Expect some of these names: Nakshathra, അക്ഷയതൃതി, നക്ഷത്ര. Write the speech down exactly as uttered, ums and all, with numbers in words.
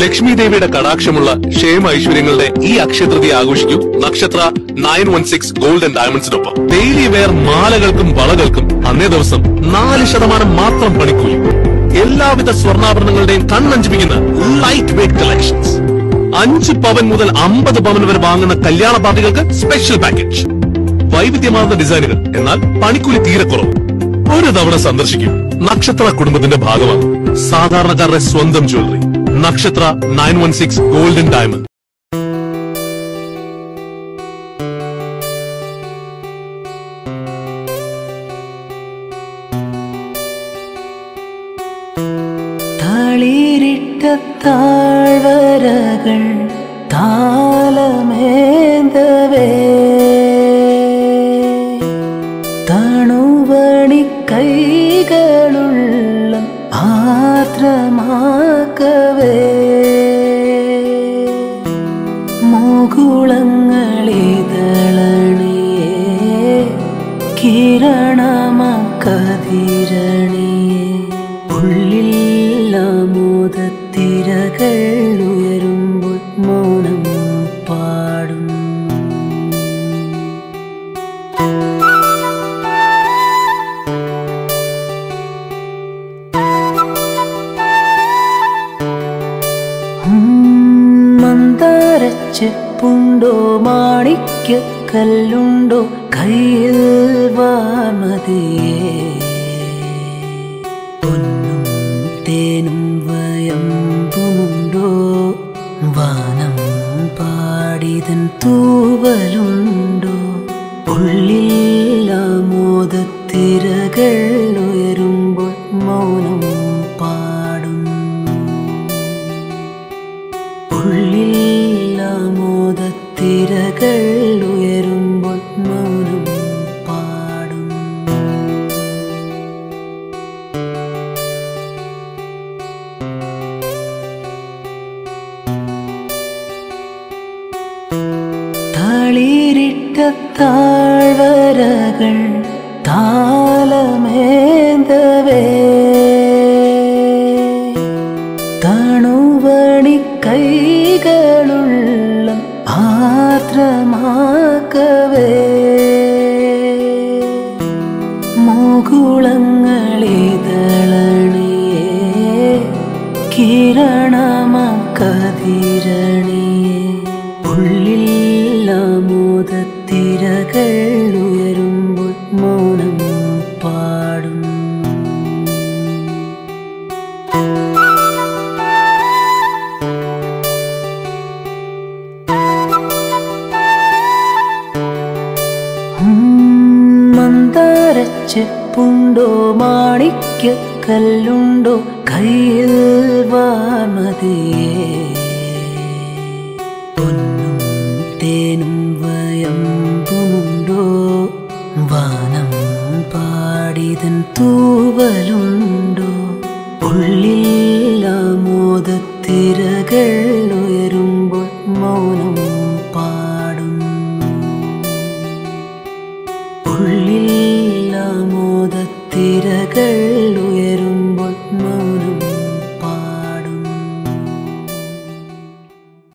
लक्ष्मी देवी कटाक्षमुള്ള ക്ഷേമ ഐശ്വര്യങ്ങളുടെ ഈ അക്ഷയതൃതി ആഘോഷിക്കൂ നക്ഷത്ര nine one six gold and ഡയമണ്ട്സിനൊപ്പം ഡെയിലി വെയർ മാലകൾക്കും വളകൾക്കും അന്നേ ദിവസം നാല് ശതമാനം മാത്രം പണിക്കൂലി എല്ലാവിധ സ്വർണ്ണാഭരണങ്ങളുടെയും കണ്ണഞ്ചിപ്പിക്കുന്ന ലൈറ്റ് വെയ്റ്റ് കളക്ഷൻസ് അഞ്ച് പവൻ മുതൽ അമ്പത് പവൻ വരെ വാങ്ങുന്ന കല്യാണ പാർട്ടികൾക്ക് സ്പെഷ്യൽ പാക്കേജ് വൈവിധ്യമാർന്ന ഡിസൈനുകൾ എന്നാൽ പണിക്കൂലി തീരെ കുറവ് ഒരു തവണ സന്ദർശിക്കൂ നക്ഷത്ര കുടുംബത്തിന്റെ ഭാഗമാണ് സാധാരണക്കാരുടെ സ്വന്തം jewellery Nakshatra nine one six golden diamond. ताळीरिट्टताळ्वरगळ तालमेंदवे तणुवणि कैगळुळ्ळ आर्द्रमाकवे मुकुळങ്ങളിതളണിയേ കിരണമക്കതിരണിയേ ഉള്ളിൽ ആമോദത്തിരകൾ ഉയരുമ്പോൾ മൗനം പാടും ചെപ്പുണ്ടോ മാണിക്യ കല്ലുണ്ടോ കയ്യിൽ വാമതിയേ പൊന്നും തേനും വയമ്പുമുണ്ടോ വാനം പാടിതൻ തൂവലുണ്ടോ ഉള്ളിൽ ആമോദത്തിരകൾ ഉയരുമ്പോൾ മൗനം പാടും തിരകൾ ഉയരുമ്പോൾ മൗനം പാടും താളിരിട്ടത്താഴ്വരകൾ താലമേന്തവേ തണുവണി കൈകളുള്ള ആർദ്രമാക്കവേ മുകുളങ്ങളിതളണിയേ കിരണമക്കതിരണിയേ ഉള്ളിൽ ആമോദത്തിരകൾ ഉയരുമ്പോൾ മൗനം പാടും ചെപ്പുണ്ടോ മാണിക്യ കല്ലുണ്ടോ കയ്യിൽ വാമതിയേ പൊന്നും തേനും വയമ്പുമുണ്ടോ വാനം പാടിതൻ തൂവലുണ്ടോ ഉള്ളിൽ ആമോദത്തിരകൾ ഉയരുമ്പോൾ മൗനം പാടും ഉള്ളിൽ मोदत्तिरगळ